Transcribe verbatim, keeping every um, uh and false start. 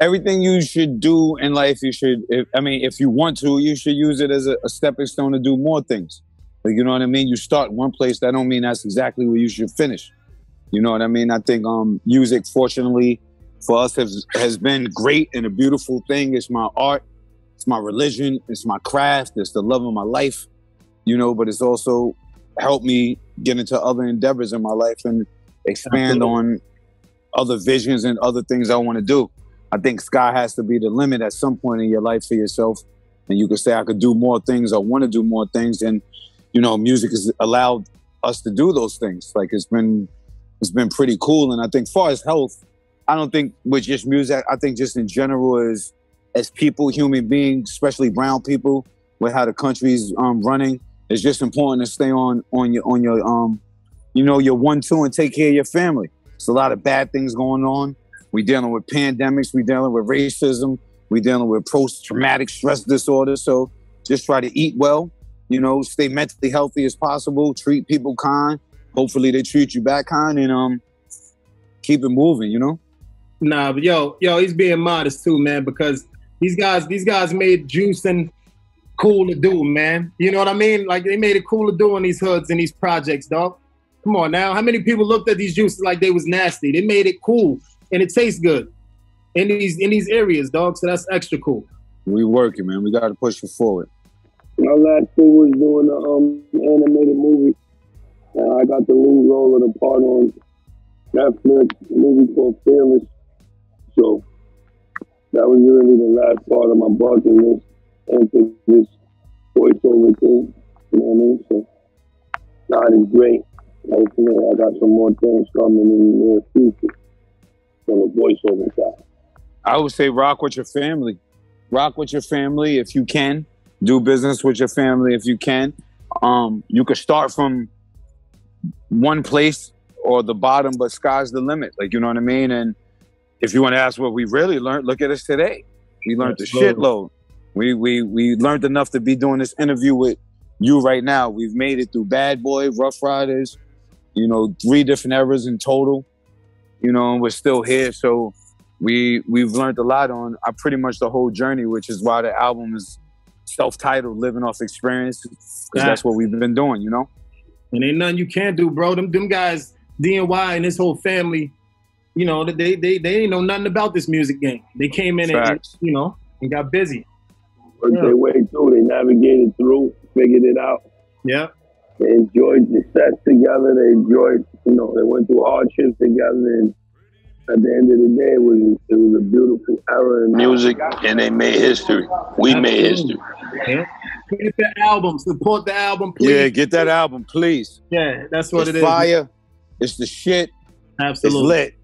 everything you should do in life, you should, if, I mean, if you want to, you should use it as a, a stepping stone to do more things. Like, you know what I mean? You start one place, that don't mean that's exactly where you should finish. You know what I mean? I think um, music, fortunately, for us has, has been great and a beautiful thing. It's my art, it's my religion, it's my craft, it's the love of my life, you know, but it's also helped me get into other endeavors in my life and expand on other visions and other things I want to do. I think sky has to be the limit at some point in your life for yourself. And you can say, I could do more things, I want to do more things. And, you know, music has allowed us to do those things. Like, it's been, it's been pretty cool. And I think far as health, I don't think with just music, I think just in general is, as people, human beings, especially brown people, with how the country's um, running, it's just important to stay on, on your, on your um, you know, your one, two, and take care of your family. There's a lot of bad things going on. We're dealing with pandemics. We're dealing with racism. We're dealing with post-traumatic stress disorder. So just try to eat well, you know, stay mentally healthy as possible. Treat people kind. Hopefully they treat you back kind, and um, keep it moving, you know? Nah, but yo, yo, he's being modest too, man, because these guys, these guys made juicing cool to do, man. You know what I mean? Like, they made it cool to do in these hoods and these projects, dog. Come on now. How many people looked at these juices like they was nasty? They made it cool. And it tastes good in these in these areas, dog. So that's extra cool. We working, man. We got to push it forward. My last thing was doing an um, animated movie. Uh, I got the lead role of the part on Netflix, a movie called Fearless. So that was really the last part of my bucket list, and to this voiceover thing. You know what I mean? So that is great. Hopefully, I got some more things coming in the near future. Voiceover guy. I would say rock with your family. Rock with your family if you can. Do business with your family if you can. Um, you could start from one place or the bottom, but sky's the limit. Like, you know what I mean? And if you want to ask what we really learned, look at us today. We learned That's a shitload. We, we, we learned enough to be doing this interview with you right now. We've made it through Bad Boy, Rough Riders, you know, three different eras in total. You know, and we're still here, so we we've learned a lot on uh, pretty much the whole journey, which is why the album is self-titled "Living Off Experience," because yeah. that's what we've been doing, you know. And ain't nothing you can't do, bro. Them them guys, D and Y and his whole family, you know, they they they ain't know nothing about this music game. They came in Facts. and you know and got busy. Worked yeah. their way through. They navigated through, figured it out. Yeah. They enjoyed the sets together. They enjoyed, you know, they went through hardships together. And at the end of the day, it was it was a beautiful era in music, and they made history. We made history. Yeah. Get the album. Support the album, please. Yeah, get that album, please. Yeah, that's what it's it is. Fire. It's the shit. Absolutely. It's lit.